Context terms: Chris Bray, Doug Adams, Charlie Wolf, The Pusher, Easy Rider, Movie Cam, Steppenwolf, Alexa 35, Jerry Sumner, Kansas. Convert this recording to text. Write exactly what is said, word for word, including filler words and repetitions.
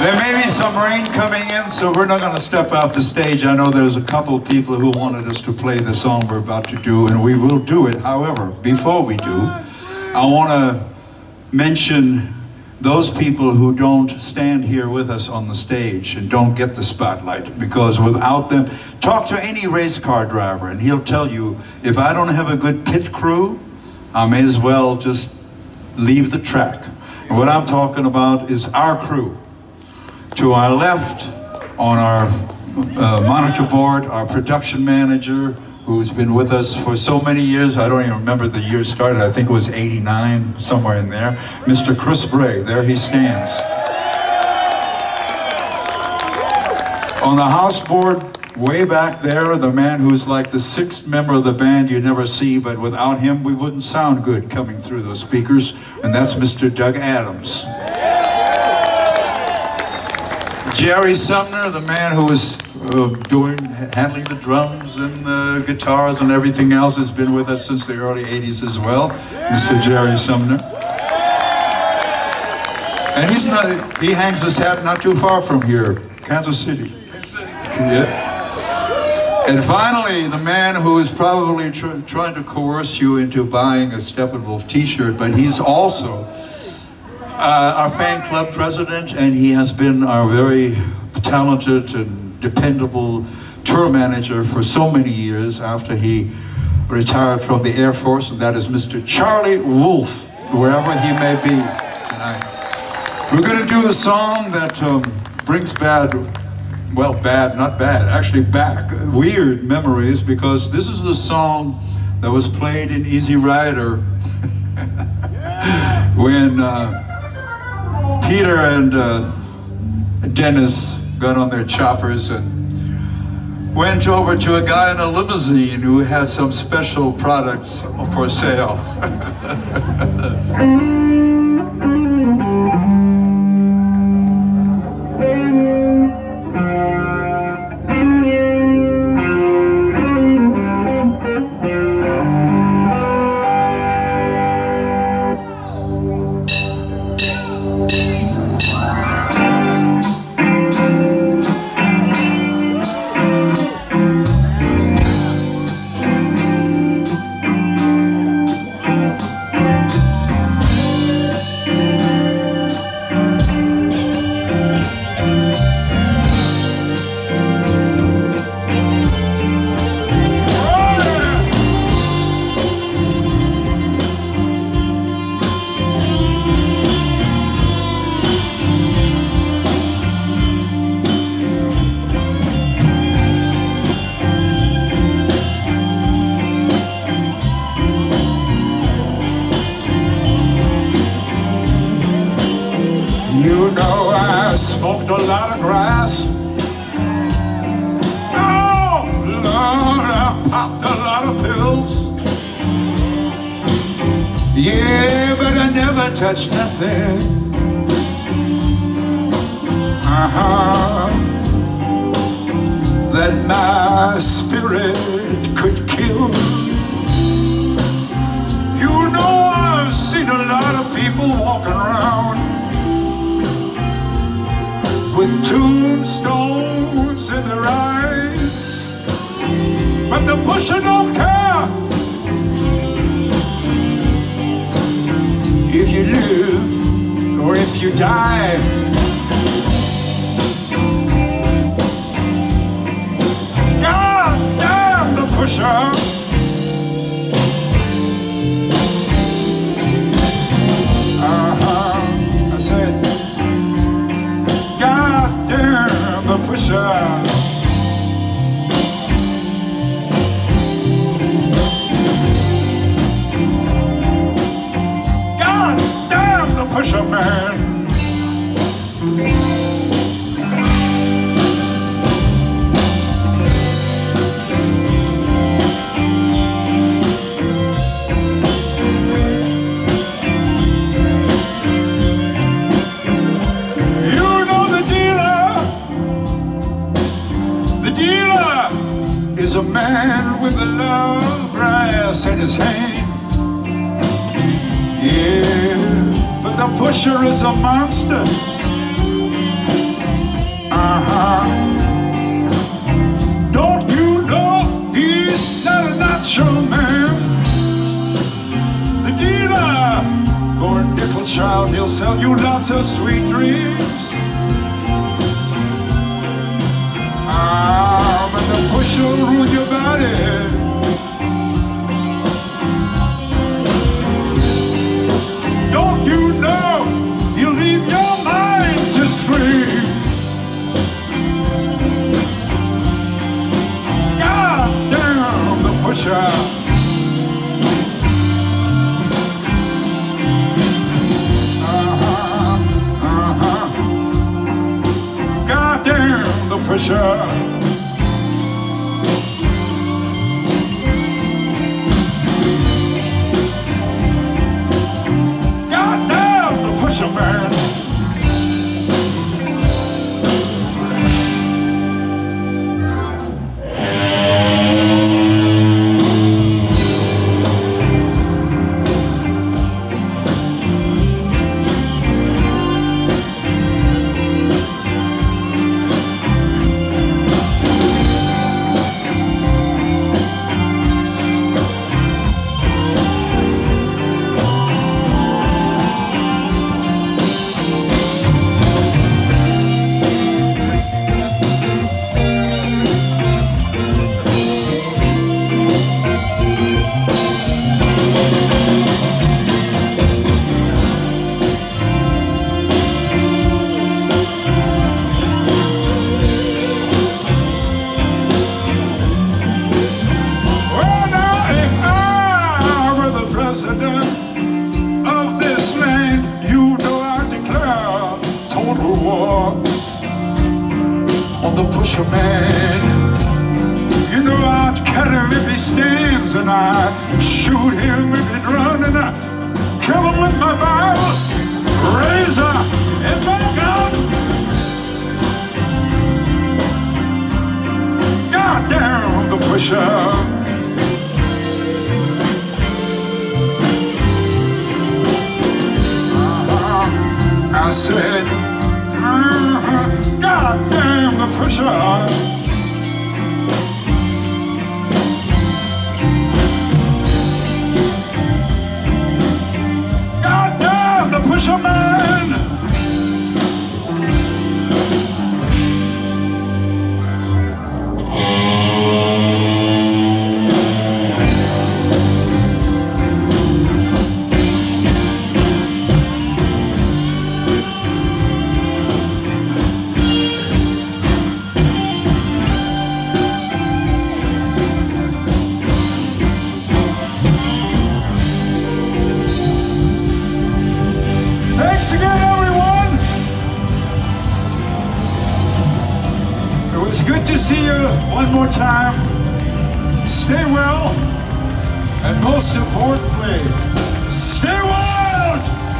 There may be some rain coming in, so we're not going to step off the stage. I know there's a couple of people who wanted us to play the song we're about to do, and we will do it. However, before we do, I want to mention those people who don't stand here with us on the stage and don't get the spotlight, because without them, talk to any race car driver, and he'll tell you, if I don't have a good pit crew, I may as well just leave the track. And what I'm talking about is our crew. To our left, on our uh, monitor board, our production manager, who's been with us for so many years, I don't even remember the year started, I think it was eighty-nine, somewhere in there, Mister Chris Bray, there he stands. On the house board, way back there, the man who's like the sixth member of the band you never see, but without him, we wouldn't sound good coming through those speakers, and that's Mister Doug Adams. Jerry Sumner, the man who was uh, doing, handling the drums and the guitars and everything else, has been with us since the early eighties as well, Mister Jerry Sumner. And he's not, he hangs his hat not too far from here, Kansas City. Yeah. And finally, the man who is probably tr trying to coerce you into buying a Steppenwolf t-shirt, but he's also Uh, our fan club president, and he has been our very talented and dependable tour manager for so many years after he retired from the Air Force, and that is Mister Charlie Wolf, wherever he may be tonight. We're going to do a song that um, brings bad, well bad, not bad, actually back, weird memories, because this is the song that was played in Easy Rider when uh, Peter and uh, Dennis got on their choppers and went over to a guy in a limousine who had some special products for sale. Smoked a lot of grass. Oh, Lord, I popped a lot of pills. Yeah, but I never touched nothing. Uh-huh. That my spirit could kill. You know, I've seen a lot of people walking around with tombstones in their eyes, but the pusher don't care. If you live or if you die, God damn the pusher. Pusher. God damn the pusher man. A man with a love brass in his hand. Yeah, but the pusher is a monster. Child, he'll sell you lots of sweet dreams. Ah, but the push will ruin your body. Don't you know you'll leave your mind to scream? God damn the pusher. For sure. God damn the fisherman. And most importantly, stay wild!